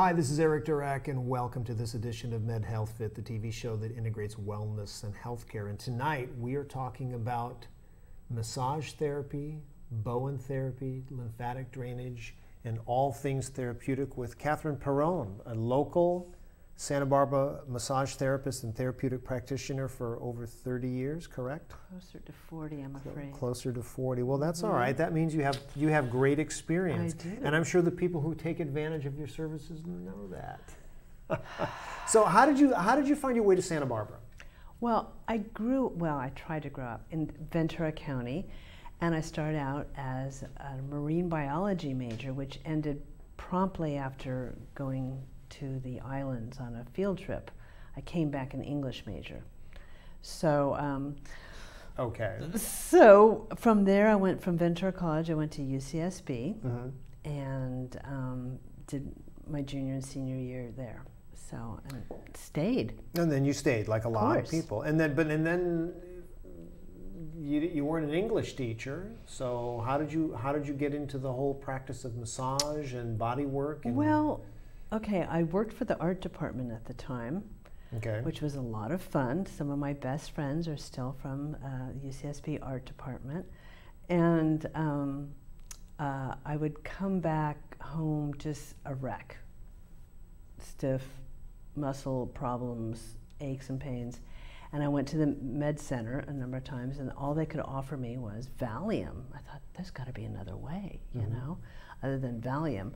Hi, this is Eric Durak, and welcome to this edition of Med Health Fit, the TV show that integrates wellness and healthcare. And tonight we are talking about massage therapy, Bowen therapy, lymphatic drainage, and all things therapeutic with Catherine Perone, a local Santa Barbara massage therapist and therapeutic practitioner for over 30 years, correct? Closer to 40, I'm afraid. Closer to 40. Well, that's all right. That means you have great experience. I do. And I'm sure the people who take advantage of your services know that. So how did you find your way to Santa Barbara? Well, I tried to grow up in Ventura County, and I started out as a marine biology major, which ended promptly after going to the islands on a field trip. I came back an English major. So so from there I went from Ventura College, I went to UCSB, and did my junior and senior year there. So, and stayed. And then you stayed, like a lot of people. And then, you weren't an English teacher, so how did you get into the whole practice of massage and body work? And well, okay, I worked for the art department at the time, which was a lot of fun. Some of my best friends are still from UCSB art department. And I would come back home just a wreck. Stiff, muscle problems, aches and pains. And I went to the med center a number of times, and all they could offer me was Valium. I thought, there's gotta be another way, you know, other than Valium.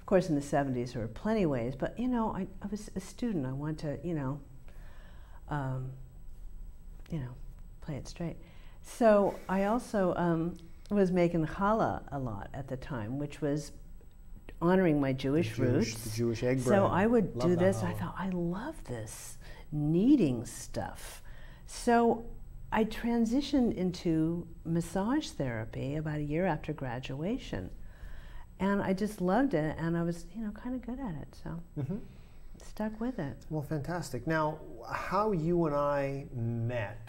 Of course, in the 70s, there were plenty of ways, but, you know, I was a student. I wanted to, play it straight. So I also was making challah a lot at the time, which was honoring my Jewish roots. The Jewish egg bread. So I would do this. I thought, I love this kneading stuff. So I transitioned into massage therapy about a year after graduation. And I just loved it, and I was, kind of good at it, so stuck with it. Well, fantastic. Now, how you and I met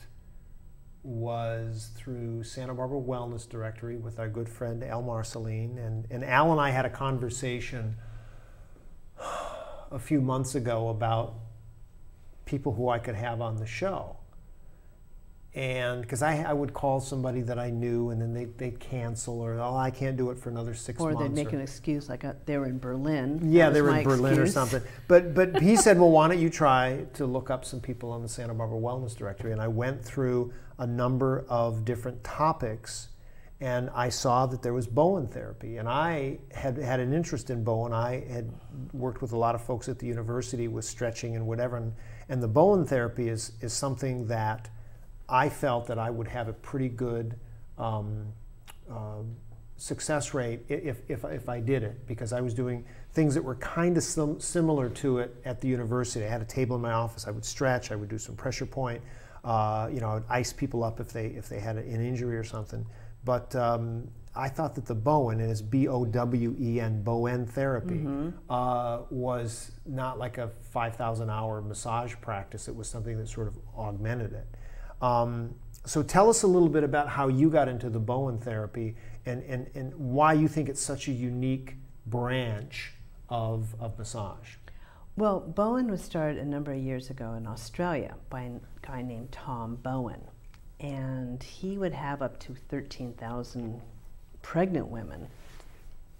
was through Santa Barbara Wellness Directory with our good friend Al Marceline, and Al and I had a conversation a few months ago about people who I could have on the show. And because I would call somebody that I knew, and then they'd cancel, or, oh, I can't do it for another 6 months. Or they'd make an excuse, like they were in Berlin. Yeah, they were in Berlin or something. But he said, well, why don't you try to look up some people on the Santa Barbara Wellness Directory? And I went through a number of different topics, and I saw that there was Bowen therapy. And I had an interest in Bowen. I had worked with a lot of folks at the university with stretching and whatever. And the Bowen therapy is something that I felt that I would have a pretty good success rate if I did it, because I was doing things that were kind of similar to it at the university. I had a table in my office. I would stretch. I would do some pressure point. I would ice people up if they had an injury or something. But I thought that the Bowen, and it's B-O-W-E-N, Bowen therapy, was not like a 5,000-hour massage practice. It was something that sort of augmented it. So tell us a little bit about how you got into the Bowen therapy and why you think it's such a unique branch of massage. Well, Bowen was started a number of years ago in Australia by a guy named Tom Bowen. And he would have up to 13,000 pregnant women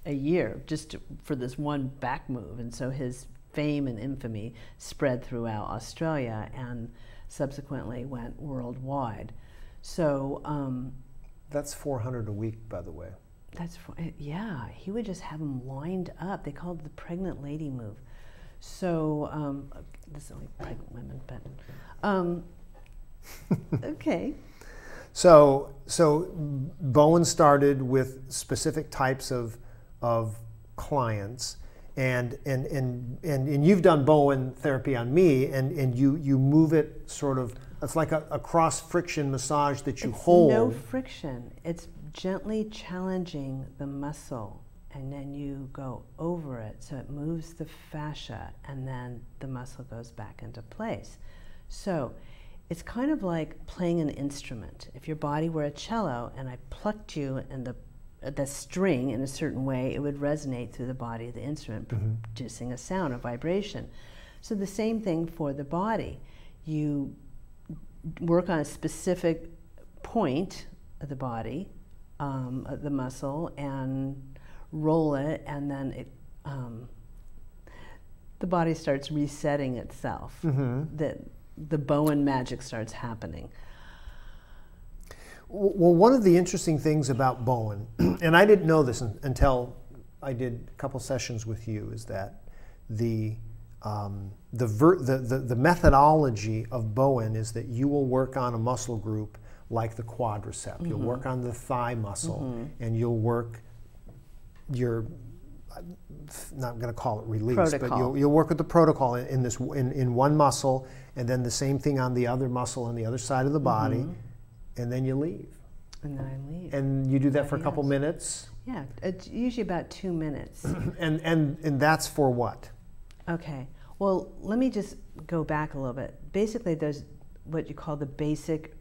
a year just for this one back move. And so his fame and infamy spread throughout Australia and subsequently went worldwide. So that's 400 a week, by the way. That's yeah. He would just have them lined up. They called it the pregnant lady move. So this is only pregnant women, but okay. So Bowen started with specific types of clients. And you've done Bowen therapy on me, and you move it sort of, it's like a cross-friction massage that you hold. It's no friction. It's gently challenging the muscle, and then you go over it, so it moves the fascia, and then the muscle goes back into place. So it's kind of like playing an instrument. If your body were a cello, and I plucked you, and the the string in a certain way, it would resonate through the body of the instrument, producing a sound, a vibration. So the same thing for the body. You work on a specific point of the body, of the muscle, and roll it, and then it, the body starts resetting itself. The Bowen magic starts happening. Well, one of the interesting things about Bowen, and I didn't know this until I did a couple sessions with you, is that the methodology of Bowen is that you will work on a muscle group like the quadricep. You'll work on the thigh muscle, and you'll work your, I'm not going to call it release, protocol. But you'll work with the protocol in one muscle, and then the same thing on the other muscle on the other side of the body. And then you leave. And then I leave. And you do that for a couple minutes? Yeah, it's usually about 2 minutes. and that's for what? Okay, well, let me just go back a little bit. Basically, there's what you call the basic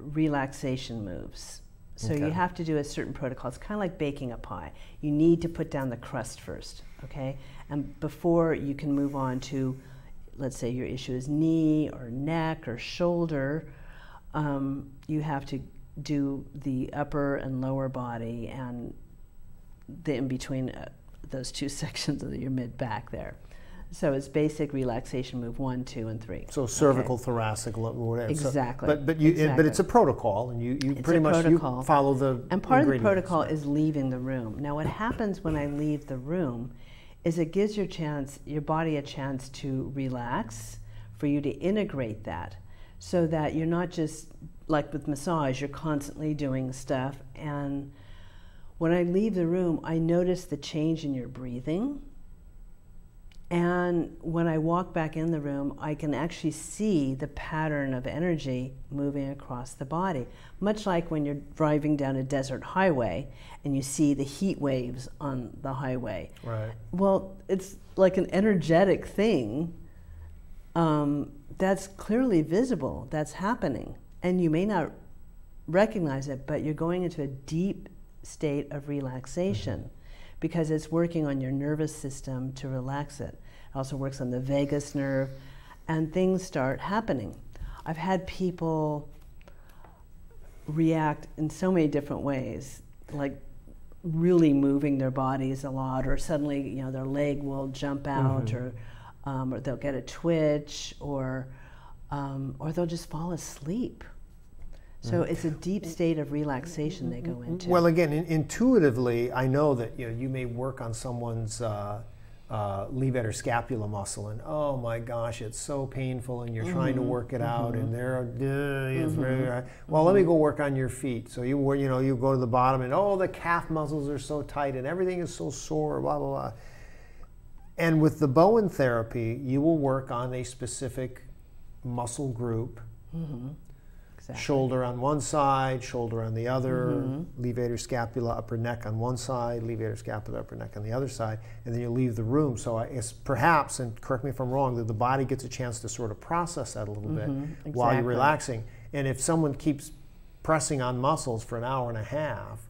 relaxation moves. So you have to do a certain protocol. It's kind of like baking a pie. You need to put down the crust first, okay? And before you can move on to, let's say your issue is knee or neck or shoulder, you have to do the upper and lower body and the in-between those two sections of your mid-back there. So it's basic relaxation move 1, 2, and 3. So cervical, thoracic, whatever. Exactly. So, but it's a protocol, and you pretty much follow the ingredients. And part of the protocol is leaving the room. Now what happens when I leave the room is it gives your body a chance to relax, for you to integrate that. So that you're not just, like with massage, you're constantly doing stuff. And when I leave the room, I notice the change in your breathing. And when I walk back in the room, I can actually see the pattern of energy moving across the body. Much like when you're driving down a desert highway and you see the heat waves on the highway. Right. Well, it's like an energetic thing. That's clearly visible, that's happening. And you may not recognize it, but you're going into a deep state of relaxation because it's working on your nervous system to relax it. It also works on the vagus nerve, and things start happening. I've had people react in so many different ways, like really moving their bodies a lot, or suddenly, you know, their leg will jump out, or they'll get a twitch, or they'll just fall asleep. So it's a deep state of relaxation they go into. Well, again, intuitively, I know that you may work on someone's levator scapula muscle, and oh my gosh, it's so painful, and you're trying to work it out, and they're well, let me go work on your feet. So you go to the bottom, and oh, the calf muscles are so tight, and everything is so sore, blah blah blah. And with the Bowen therapy, you will work on a specific muscle group, shoulder on one side, shoulder on the other, levator scapula, upper neck on one side, levator scapula, upper neck on the other side, and then you leave the room. So it's perhaps, and correct me if I'm wrong, that the body gets a chance to sort of process that a little bit while you're relaxing. And if someone keeps pressing on muscles for an hour and a half,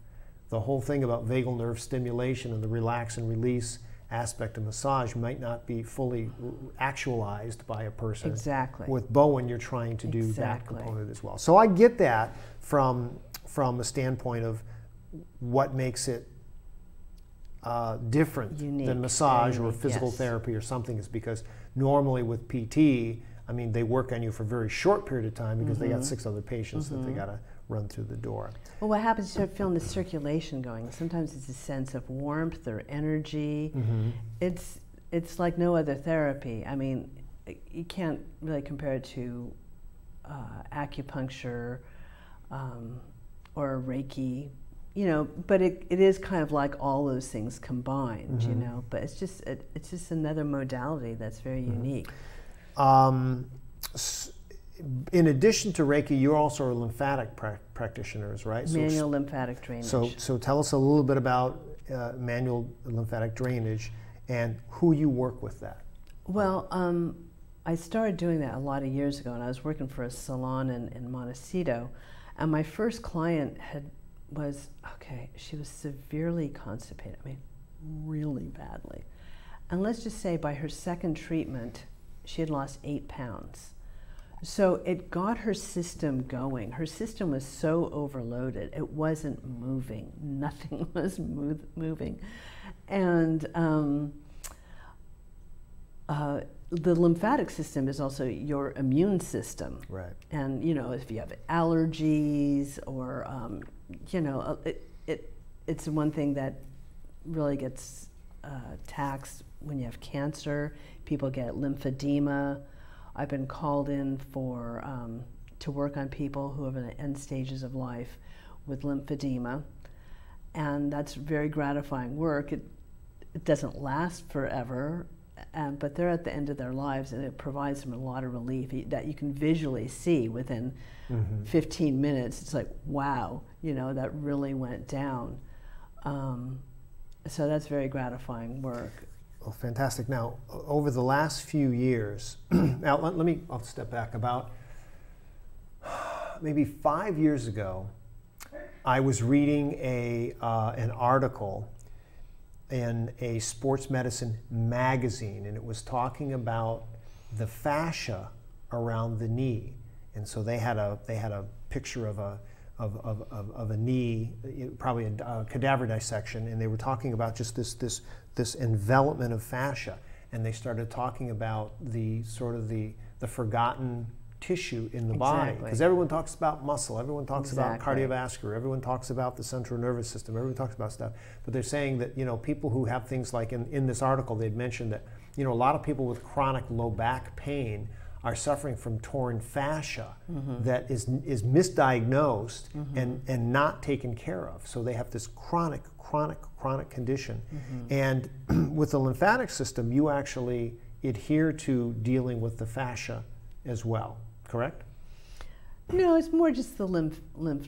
the whole thing about vagal nerve stimulation and the relax and release aspect of massage might not be fully actualized by a person. Exactly. With Bowen, you're trying to do that component as well. So I get that from a standpoint of what makes it different than massage or physical therapy or something, is because normally with PT, I mean, they work on you for a very short period of time because they got 6 other patients that they got to run through the door. Well, what happens, you start feeling the circulation going. Sometimes it's a sense of warmth or energy. It's like no other therapy. I mean, you can't really compare it to acupuncture or Reiki, but it is kind of like all those things combined, but it's just another modality that's very unique. In addition to Reiki, you're also a lymphatic practitioners, right? Manual lymphatic drainage. So tell us a little bit about manual lymphatic drainage and who you work with that. Well, I started doing that a lot of years ago, and I was working for a salon in Montecito, and my first client was, oh okay? She was severely constipated, I mean, really badly. And let's just say by her second treatment, she had lost 8 pounds. So it got her system going. Her system was so overloaded, it wasn't moving. Nothing was moving. And the lymphatic system is also your immune system. Right. And, you know, if you have allergies or, you know, it's one thing that really gets taxed when you have cancer. People get lymphedema. I've been called in for to work on people who have in the end stages of life with lymphedema, and that's very gratifying work. It doesn't last forever, but they're at the end of their lives, and it provides them a lot of relief that you can visually see within 15 minutes. It's like, wow, you know, that really went down. So that's very gratifying work. Well, fantastic. Now, over the last few years, now I'll step back. About maybe 5 years ago, I was reading an article in a sports medicine magazine, and it was talking about the fascia around the knee. And so they had a picture of a knee, probably a cadaver dissection, and they were talking about just this envelopment of fascia, and they started talking about the sort of the forgotten tissue in the body, because everyone talks about muscle, everyone talks about cardiovascular, everyone talks about the central nervous system, everyone talks about stuff, but they're saying that, you know, people who have things like in this article, they'd mentioned that, you know, a lot of people with chronic low back pain are suffering from torn fascia that is misdiagnosed and not taken care of. So they have this chronic condition. And with the lymphatic system, you actually adhere to dealing with the fascia as well, correct? No, it's more just the lymph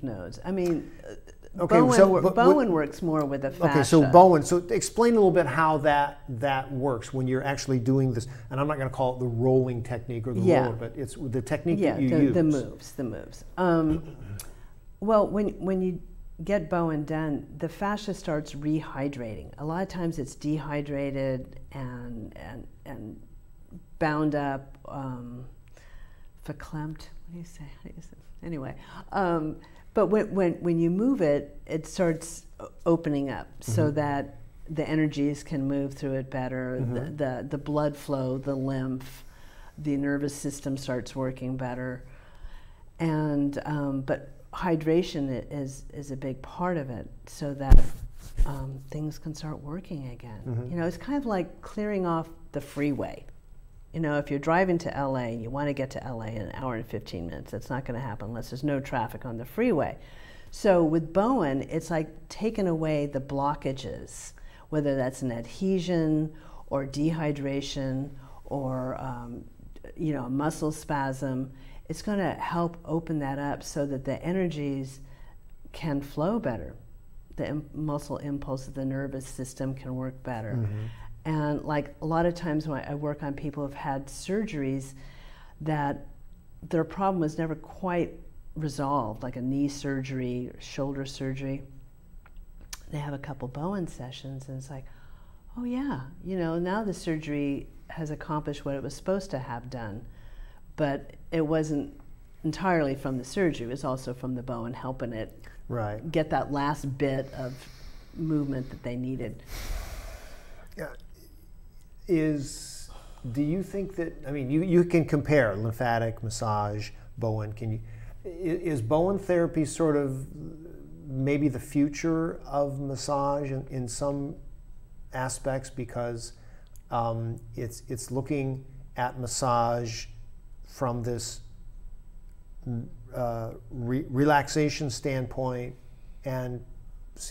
nodes. I mean, Bowen works more with the fascia. Okay, so Bowen, so explain a little bit how that works when you're actually doing this, and I'm not going to call it the rolling technique or the roller, but it's the technique that you use. Yeah, the moves. Well, when you get Bowen done, the fascia starts rehydrating. A lot of times it's dehydrated and bound up, verklempt, what do you say? How do you say? Anyway. But when you move it, it starts opening up so that the energies can move through it better, the blood flow, the lymph, the nervous system starts working better. And, but hydration is a big part of it so that things can start working again. You know, it's kind of like clearing off the freeway. You know, if you're driving to LA and you want to get to LA in an hour and 15 minutes, that's not going to happen unless there's no traffic on the freeway. So with Bowen, it's like taking away the blockages, whether that's an adhesion or dehydration or, you know, a muscle spasm. It's going to help open that up so that the energies can flow better. The muscle impulse of the nervous system can work better. And like a lot of times when I work on people who've had surgeries that their problem was never quite resolved, like a knee surgery, or shoulder surgery, they have a couple Bowen sessions and it's like, oh yeah, you know, now the surgery has accomplished what it was supposed to have done, but it wasn't entirely from the surgery, it was also from the Bowen helping it get that last bit of movement that they needed. Yeah. Do you think that, I mean, you can compare lymphatic, massage, Bowen, is Bowen therapy sort of maybe the future of massage in some aspects because it's looking at massage from this relaxation standpoint and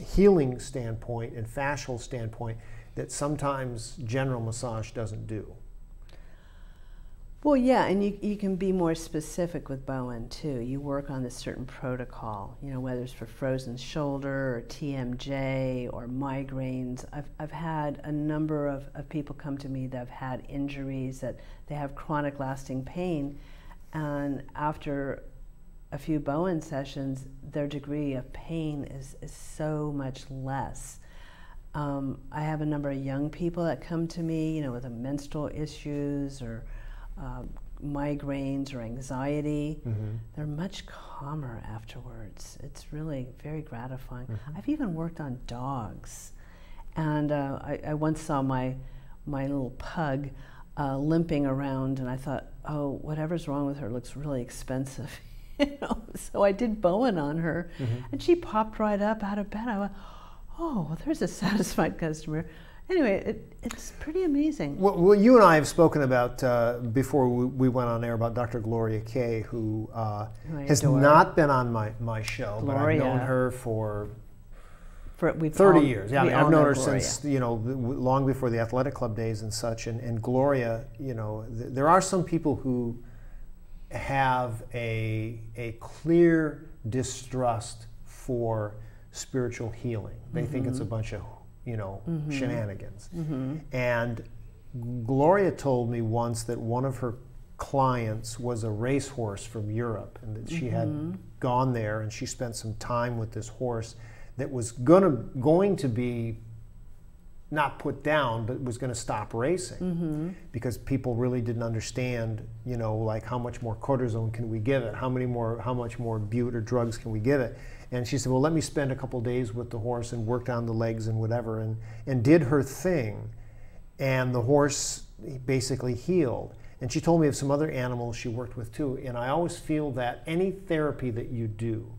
healing standpoint and fascial standpoint that sometimes general massage doesn't do? Well, yeah, and you can be more specific with Bowen too. You work on this certain protocol, you know, whether it's for frozen shoulder or TMJ or migraines. I've had a number of people come to me that have had injuries, that they have chronic lasting pain, and after a few Bowen sessions, their degree of pain is so much less. I have a number of young people that come to me, you know, with menstrual issues or migraines or anxiety. Mm-hmm. They're much calmer afterwards. It's really very gratifying. Mm-hmm. I've even worked on dogs, and I once saw my little pug limping around, and I thought, oh, whatever's wrong with her looks really expensive. You know? So I did Bowen on her, mm-hmm. and she popped right up out of bed. I went, oh, there's a satisfied customer. Anyway, it's pretty amazing. Well, you and I have spoken about, before we went on air, about Dr. Gloria Kay, who has not been on my show, Gloria. But I've known her for 30 years. Yeah, I mean, I've known her since, you know, long before the athletic club days and such. And Gloria, you know, there are some people who have a clear distrust for spiritual healing. They mm-hmm. think it's a bunch of, you know, mm-hmm. shenanigans. Mm-hmm. And Gloria told me once that one of her clients was a racehorse from Europe, and that she mm-hmm. had gone there and she spent some time with this horse that was going to be not put down, but was going to stop racing mm-hmm. because people really didn't understand, you know, like how much more cortisone can we give it? How much more bute or drugs can we give it? And she said, well, let me spend a couple days with the horse and worked on the legs and whatever, and did her thing. And the horse basically healed. And she told me of some other animals she worked with too. And I always feel that any therapy that you do,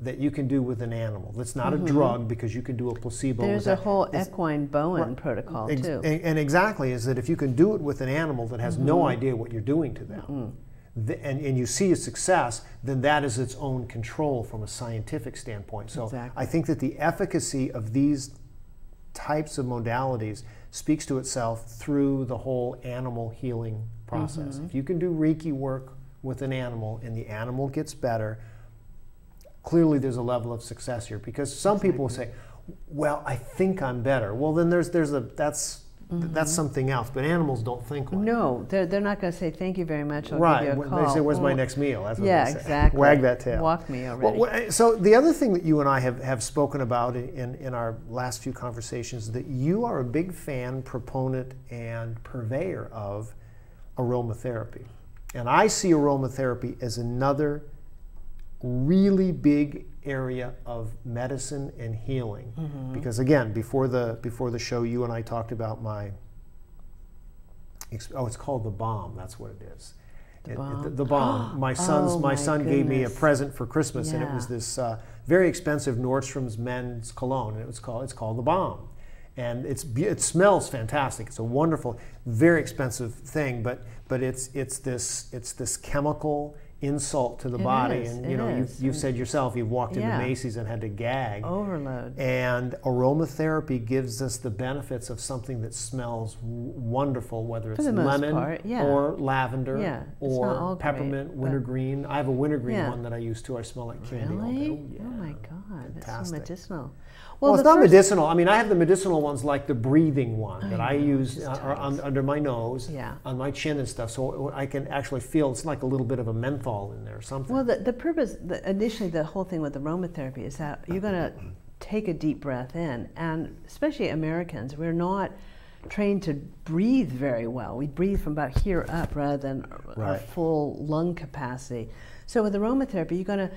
that you can do with an animal, that's not mm-hmm. a drug, because you can do a placebo. There's a whole equine Bowen right. protocol too. And exactly, is that if you can do it with an animal that has mm-hmm. no idea what you're doing to them, mm-hmm. And you see a success, then that is its own control from a scientific standpoint. So exactly. I think that the efficacy of these types of modalities speaks to itself through the whole animal healing process. Mm-hmm. If you can do Reiki work with an animal and the animal gets better, clearly there's a level of success here, because some exactly. people say, well, I think I'm better. Well, then that's mm-hmm. that's something else, but animals don't think like no, they're not going to say, thank you very much, I'll right. give you a call. They say, where's my next meal? That's what yeah, they say. Exactly. Wag that tail. Walk me already. Well, so the other thing that you and I have spoken about in our last few conversations, that you are a big fan, proponent, and purveyor of aromatherapy. And I see aromatherapy as another really big area of medicine and healing, mm-hmm. because again, before the show, you and I talked about my it's called The Bomb. That's what it is. The Bomb. My son gave me a present for Christmas, yeah. and it was this very expensive Nordstrom's men's cologne, and it's called The Bomb, and it smells fantastic. It's a wonderful, very expensive thing, but it's this chemical insult to the body, and you know, you've said yourself, you've walked into Macy's and had to gag. Overload. And aromatherapy gives us the benefits of something that smells wonderful, whether it's lemon or lavender or peppermint, wintergreen. I have a wintergreen one that I use too. I smell like candy all day. Oh, yeah. Oh my God, that's so medicinal. Well, it's not medicinal. I mean, I have the medicinal ones, like the breathing one that I use under my nose, on my chin and stuff, so I can actually feel, it's like a little bit of a menthol in there or something. Well, the purpose, initially the whole thing with aromatherapy is that you're going to take a deep breath in, and especially Americans, we're not trained to breathe very well. We breathe from about here up rather than our full lung capacity. So with aromatherapy, you're going to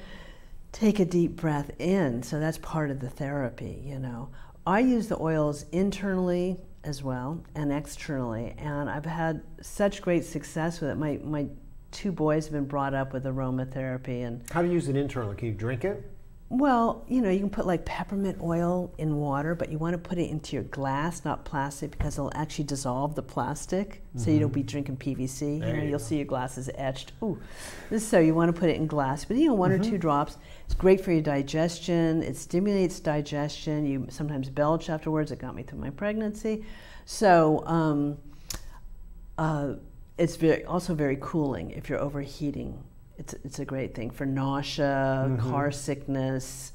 take a deep breath in, so that's part of the therapy, you know. I use the oils internally as well and externally, and I've had such great success with it. My two boys have been brought up with aromatherapy. And how do you use it internally? Can you drink it? Well, you know, you can put like peppermint oil in water, but you want to put it into your glass, not plastic, because it'll actually dissolve the plastic, so you don't be drinking PVC. There you know, you'll see your glasses etched. Ooh, so you want to put it in glass, but you know, one or two drops. It's great for your digestion. It stimulates digestion. You sometimes belch afterwards. It got me through my pregnancy. So it's also very cooling if you're overheating. It's a great thing for nausea, car sickness.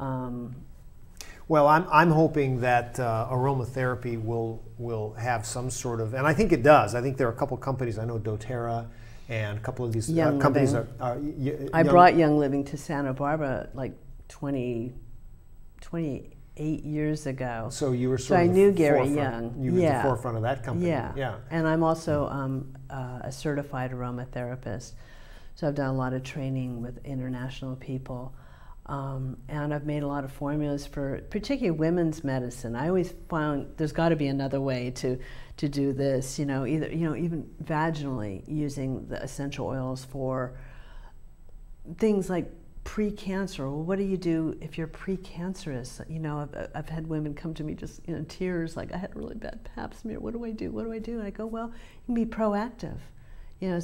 Well, I'm hoping that aromatherapy will have some sort of, and I think it does. I think there are a couple companies, I know doTERRA And a couple of these companies I brought Young Living to Santa Barbara like 28 years ago. So you were sort of I knew Gary Young. You were at the forefront of that company. Yeah. And I'm also a certified aromatherapist. So I've done a lot of training with international people. And I've made a lot of formulas for particularly women's medicine. I always found there's got to be another way to do this, you know, either, you know, even vaginally using the essential oils for things like pre-cancer. Well, what do you do if you're pre-cancerous? You know, I've had women come to me just, you know, in tears, like, I had a really bad pap smear. What do I do? What do I do? And I go, well, you can be proactive. You know,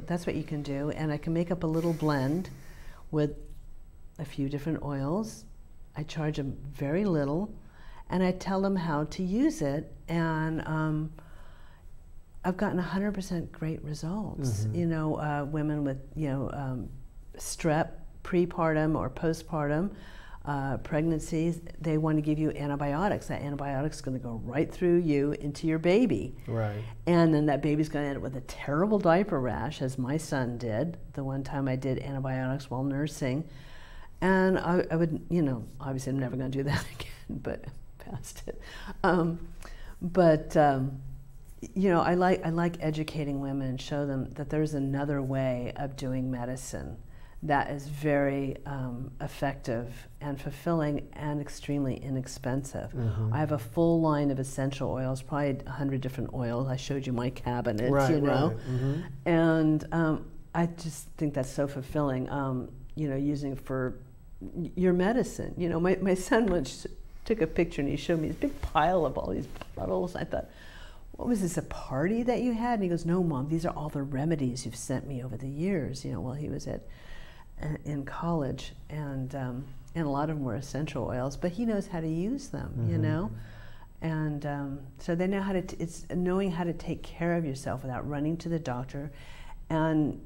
that's what you can do. And I can make up a little blend with a few different oils. I charge them very little, and I tell them how to use it, and I've gotten 100% great results. Mm-hmm. You know, women with, you know, strep, prepartum or postpartum, pregnancies, they want to give you antibiotics. That antibiotic's going to go right through you into your baby. Right. And then that baby's going to end up with a terrible diaper rash, as my son did, the one time I did antibiotics while nursing. And I would, you know, obviously I'm never going to do that again, but past it. You know, I like educating women and show them that there's another way of doing medicine that is very effective and fulfilling and extremely inexpensive. Mm-hmm. I have a full line of essential oils, probably 100 different oils. I showed you my cabinet, you know. Right. Mm-hmm. And I just think that's so fulfilling, you know, using it for your medicine. You know, my son once took a picture and he showed me this big pile of all these bottles. I thought, what was this, a party that you had? And he goes, no, Mom, these are all the remedies you've sent me over the years, you know, while he was in college. And a lot of them were essential oils, but he knows how to use them, mm-hmm. you know? And so they know how to, it's knowing how to take care of yourself without running to the doctor and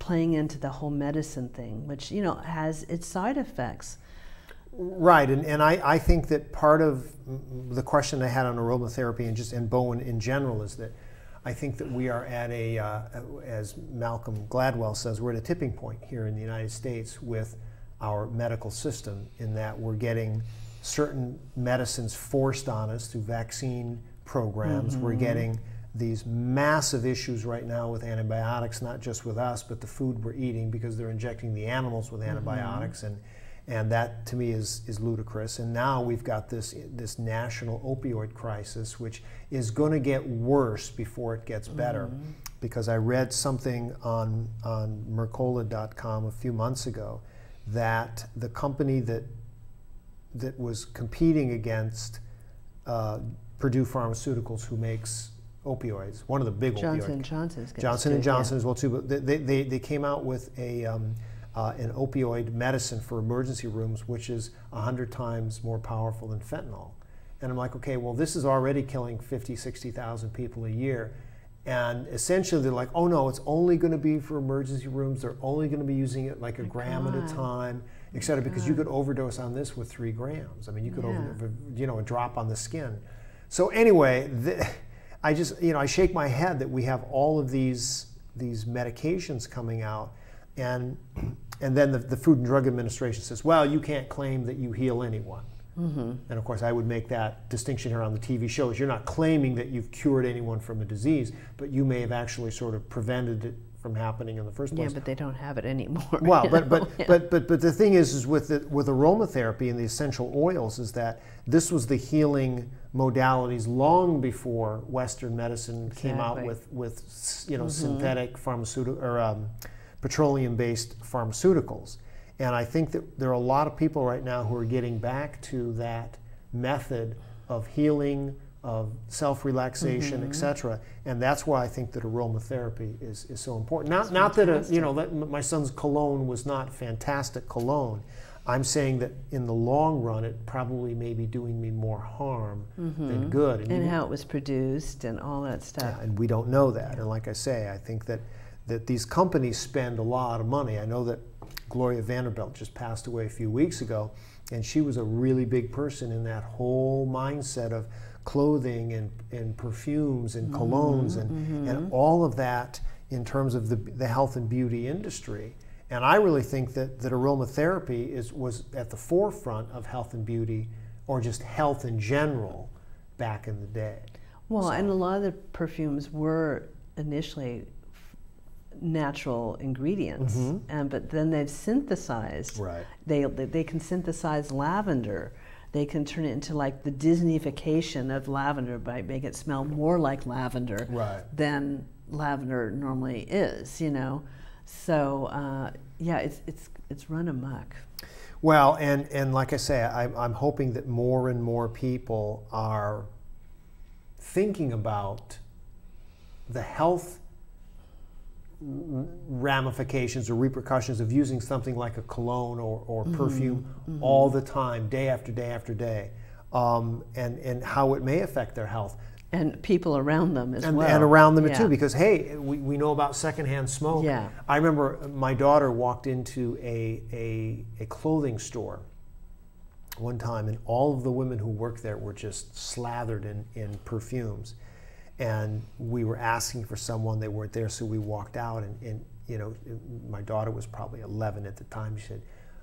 playing into the whole medicine thing, which, you know, has its side effects. Right, and I think that part of the question I had on aromatherapy and just in Bowen in general is that I think that we are at a, as Malcolm Gladwell says, we're at a tipping point here in the United States with our medical system, in that we're getting certain medicines forced on us through vaccine programs. Mm-hmm. We're getting these massive issues right now with antibiotics, not just with us, but the food we're eating, because they're injecting the animals with antibiotics. Mm-hmm. And that, to me, is ludicrous. And now we've got this national opioid crisis, which is going to get worse before it gets better. Mm-hmm. Because I read something on Mercola.com a few months ago that the company that was competing against Purdue Pharmaceuticals, who makes opioids, one of the big opioids. Johnson & Johnson as well too. But they came out with a. An opioid medicine for emergency rooms, which is 100 times more powerful than fentanyl. And I'm like, okay, well, this is already killing 50, 60,000 people a year. And essentially, they're like, oh no, it's only going to be for emergency rooms. They're only going to be using it like a gram at a time, et cetera, because you could overdose on this with 3 grams. I mean, you could, you know, a drop on the skin. So anyway, I just, you know, I shake my head that we have all of these medications coming out. And then the Food and Drug Administration says, well, you can't claim that you heal anyone. Mm-hmm. And of course, I would make that distinction here on the TV shows. You're not claiming that you've cured anyone from a disease, but you may have actually sort of prevented it from happening in the first place. Yeah, but they don't have it anymore. Well, but the thing is with aromatherapy and the essential oils is that this was the healing modalities long before Western medicine came out with you know, mm-hmm. synthetic pharmaceutical or petroleum-based pharmaceuticals. And I think that there are a lot of people right now who are getting back to that method of healing, of self-relaxation, mm-hmm. etc. And that's why I think that aromatherapy is so important. Not that you know, my son's cologne was not fantastic cologne. I'm saying that in the long run, it probably may be doing me more harm mm-hmm. than good. And how it was produced and all that stuff. Yeah, and we don't know that. And like I say, I think that these companies spend a lot of money. I know that Gloria Vanderbilt just passed away a few weeks ago, and she was a really big person in that whole mindset of clothing and perfumes and colognes mm-hmm. and all of that in terms of the health and beauty industry. And I really think that aromatherapy was at the forefront of health and beauty, or just health in general, back in the day. Well, and a lot of the perfumes were initially natural ingredients, but then they've synthesized. Right. They can synthesize lavender. They can turn it into like the Disneyfication of lavender by making it smell more like lavender than lavender normally is, you know. So yeah, it's run amok. Well, and like I say, I'm hoping that more and more people are thinking about the health ramifications or repercussions of using something like a cologne or perfume all the time, day after day after day, and how it may affect their health. And people around them as well. And around them too, because hey, we know about secondhand smoke. Yeah. I remember my daughter walked into a clothing store one time, and all of the women who worked there were just slathered in perfumes. And we were asking for someone, they weren't there, so we walked out, and you know, my daughter was probably 11 at the time.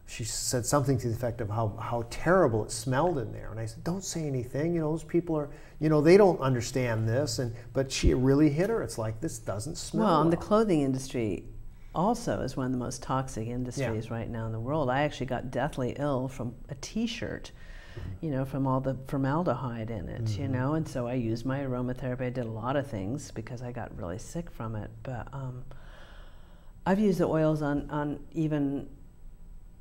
She said something to the effect of how terrible it smelled in there. And I said, don't say anything, you know, those people are, you know, they don't understand this. But she really hit her. It's like, this doesn't smell well. And the clothing industry also is one of the most toxic industries right now in the world. I actually got deathly ill from a t-shirt, you know, from all the formaldehyde in it, you know, and so I used my aromatherapy. I did a lot of things because I got really sick from it, but I've used the oils on even,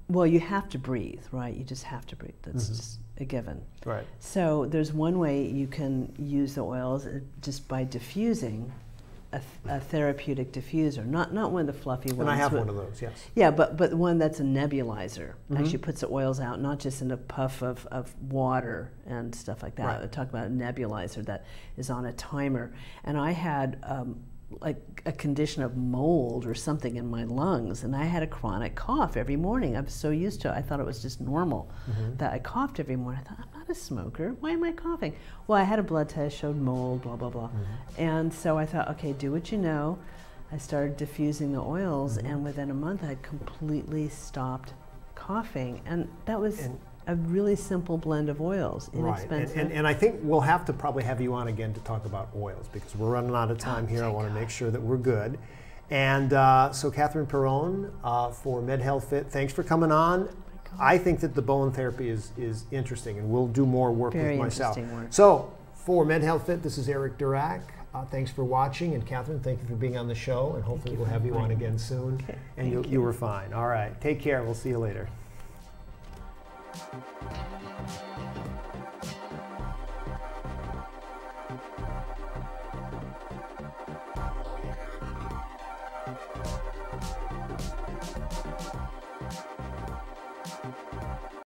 well, you have to breathe, right? You just have to breathe. That's just a given. Right. So there's one way you can use the oils just by diffusing a therapeutic diffuser, not one of the fluffy ones. And I have one of those, yes. Yeah, but one that's a nebulizer. Actually puts the oils out, not just in a puff of water and stuff like that. Right. I talk about a nebulizer that is on a timer. And I had like a condition of mold or something in my lungs, and I had a chronic cough every morning. I'm so used to it. I thought it was just normal that I coughed every morning. I thought, I'm not a smoker. Why am I coughing? Well, I had a blood test, showed mold, blah, blah, blah. And so I thought, okay, do what you know. I started diffusing the oils, and within a month, I had completely stopped coughing. And that was a really simple blend of oils, inexpensive. Right. And I think we'll have to probably have you on again to talk about oils, because we're running out of time here. I want to make sure that we're good. And so Catherine Perone for MedHealth Fit, thanks for coming on. Oh, I think that the Bowen therapy is interesting, and we'll do more work with myself. Interesting work. So for MedHealth Fit, this is Eric Durak. Thanks for watching, and Catherine, thank you for being on the show, and hopefully we'll have you on again soon. Okay. And you were fine. All right, take care. We'll see you later. Thank you.